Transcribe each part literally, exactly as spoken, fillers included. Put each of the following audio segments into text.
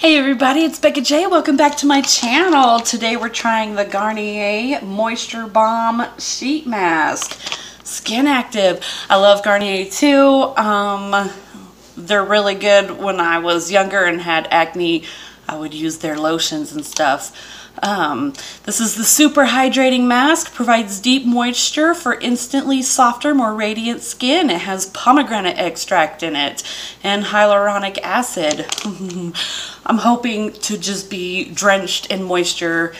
Hey everybody, it's Becca J. Welcome back to my channel. Today we're trying the Garnier Moisture Bomb Sheet Mask, Skin Active. I love Garnier too. Um, they're really good. When I was younger and had acne, I would use their lotions and stuff. Um, this is the super hydrating mask, provides deep moisture for instantly softer, more radiant skin. It has pomegranate extract in it and hyaluronic acid. I'm hoping to just be drenched in moisture.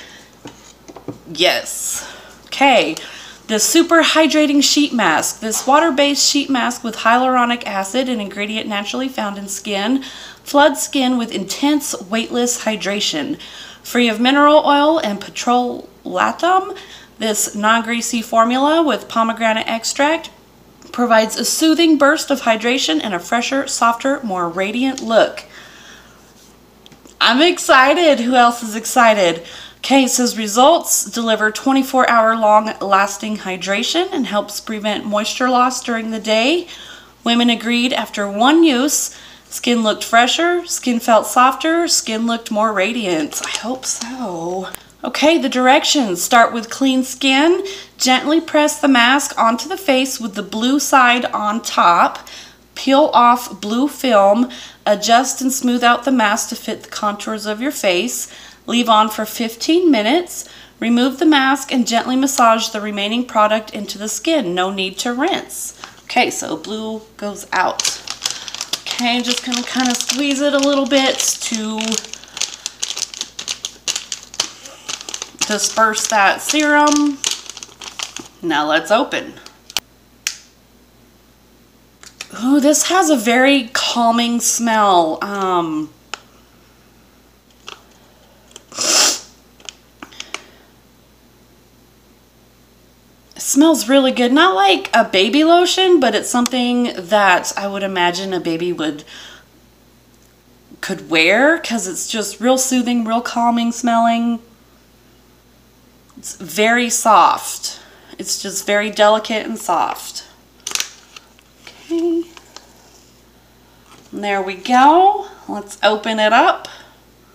Yes. Okay. The super hydrating sheet mask. This water-based sheet mask with hyaluronic acid, an ingredient naturally found in skin, floods skin with intense, weightless hydration. Free of mineral oil and petrolatum, this non-greasy formula with pomegranate extract provides a soothing burst of hydration and a fresher, softer, more radiant look. I'm excited. Who else is excited? Okay, it says results deliver twenty-four hour long lasting hydration and helps prevent moisture loss during the day. Women agreed after one use. Skin looked fresher, skin felt softer, skin looked more radiant. I hope so. Okay, the directions. Start with clean skin. Gently press the mask onto the face with the blue side on top. Peel off blue film. Adjust and smooth out the mask to fit the contours of your face. Leave on for fifteen minutes. Remove the mask and gently massage the remaining product into the skin. No need to rinse. Okay, so blue goes out. Okay, I'm just going to kind of squeeze it a little bit to disperse that serum. Now let's open. Ooh, this has a very calming smell. Um, smells really good. Not like a baby lotion, but it's something that I would imagine a baby would could wear, because it's just real soothing, real calming smelling. It's very soft. It's just very delicate and soft. Okay. And there we go. Let's open it up.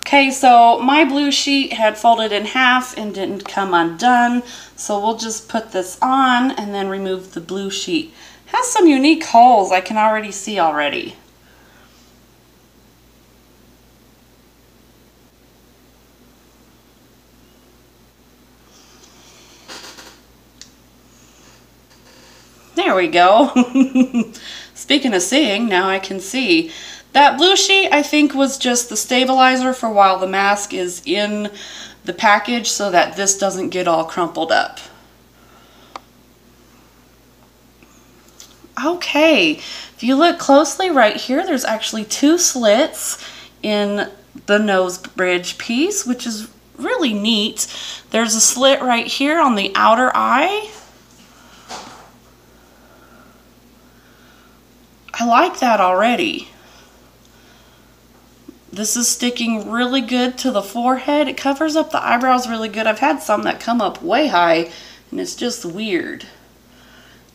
Okay, so my blue sheet had folded in half and didn't come undone, so we'll just put this on and then remove the blue sheet. It has some unique holes I can already see already. There we go. Speaking of seeing, now I can see. That blue sheet, I think, was just the stabilizer for while the mask is in the package so that this doesn't get all crumpled up. Okay, if you look closely right here, there's actually two slits in the nose bridge piece, which is really neat. There's a slit right here on the outer eye. I like that already. This is sticking really good to the forehead. It covers up the eyebrows really good. I've had some that come up way high, and it's just weird. And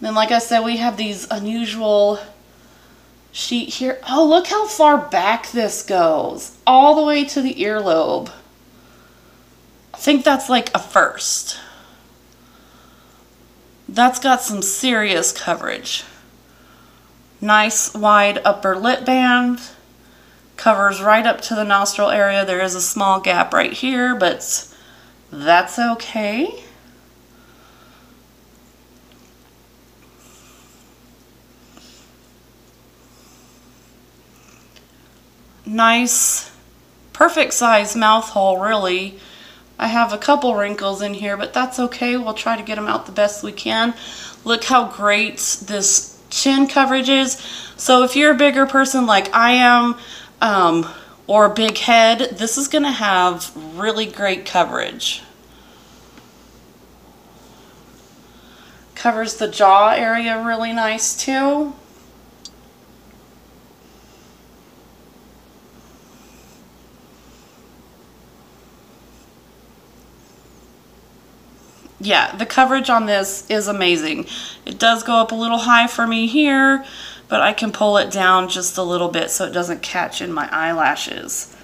then, like I said, we have these unusual sheet here. Oh, look how far back this goes, all the way to the earlobe. I think that's like a first. That's got some serious coverage. Nice wide upper lip band. Covers right up to the nostril area. There is a small gap right here, but that's okay. Nice, perfect size mouth hole, really. I have a couple wrinkles in here, but that's okay. We'll try to get them out the best we can. Look how great this chin coverage is. So if you're a bigger person like I am, Um, or a big head, this is going to have really great coverage. Covers the jaw area really nice too. Yeah, the coverage on this is amazing. It does go up a little high for me here, but I can pull it down just a little bit so it doesn't catch in my eyelashes.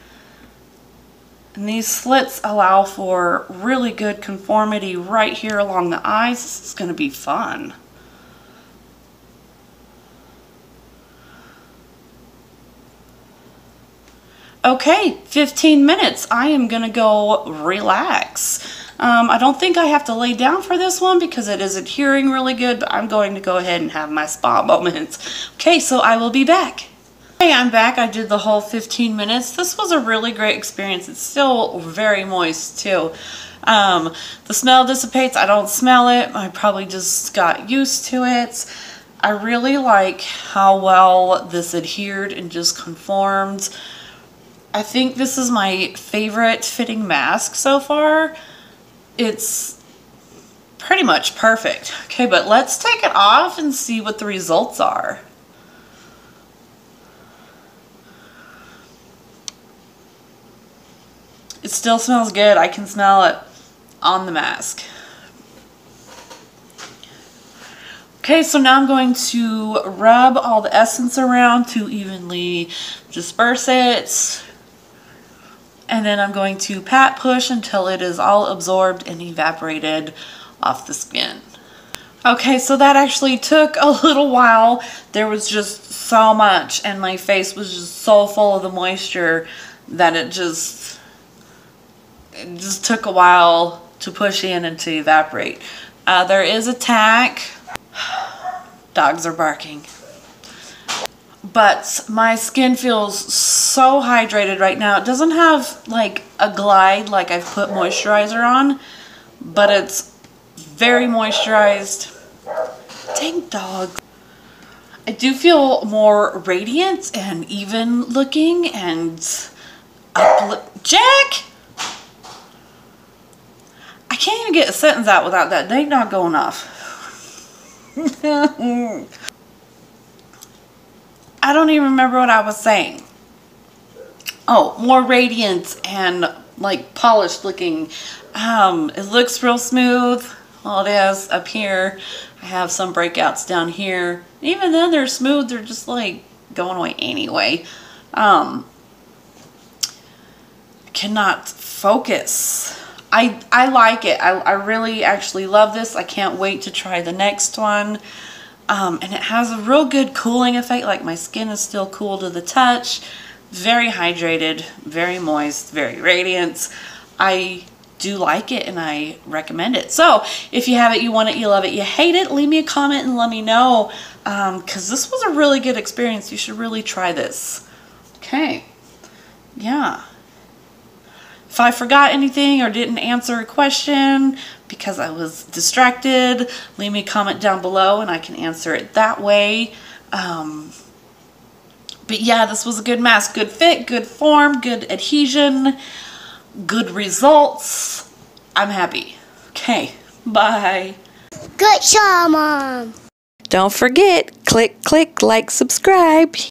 And these slits allow for really good conformity right here along the eyes. This is going to be fun. Okay, fifteen minutes. I am going to go relax. Um, I don't think I have to lay down for this one because it is adhering really good, but I'm going to go ahead and have my spa moments. Okay, so I will be back. Hey, I'm back. I did the whole fifteen minutes. This was a really great experience. It's still very moist too. Um, the smell dissipates. I don't smell it. I probably just got used to it. I really like how well this adhered and just conformed. I think this is my favorite fitting mask so far. It's pretty much perfect. Okay, but let's take it off and see what the results are. It still smells good. I can smell it on the mask. Okay, so now I'm going to rub all the essence around to evenly disperse it. And then I'm going to pat push until it is all absorbed and evaporated off the skin. Okay, so that actually took a little while. There was just so much, and my face was just so full of the moisture that it just... it just took a while to push in and to evaporate. Uh, there is a tack. Dogs are barking. But my skin feels so hydrated right now. It doesn't have like a glide like I've put moisturizer on, but it's very moisturized. Dang dogs. I do feel more radiant and even looking and up. Jack! I can't even get a sentence out without that dang dog going off. I don't even remember what I was saying. Oh, more radiant and like polished looking. Um, it looks real smooth. Well, it is up here. I have some breakouts down here. Even then they're smooth. They're just like going away anyway. Um, I cannot focus. I, I like it. I, I really actually love this. I can't wait to try the next one. Um, and it has a real good cooling effect. Like my skin is still cool to the touch. Very hydrated, very moist, very radiant. I do like it and I recommend it. So if you have it, you want it, you love it, you hate it, leave me a comment and let me know. Um, because this was a really good experience. You should really try this. Okay. Yeah. If I forgot anything or didn't answer a question because I was distracted, leave me a comment down below and I can answer it that way. Um, but yeah, this was a good mask. Good fit, good form, good adhesion, good results. I'm happy. Okay, bye. Good job, Mom. Don't forget, click, click, like, subscribe.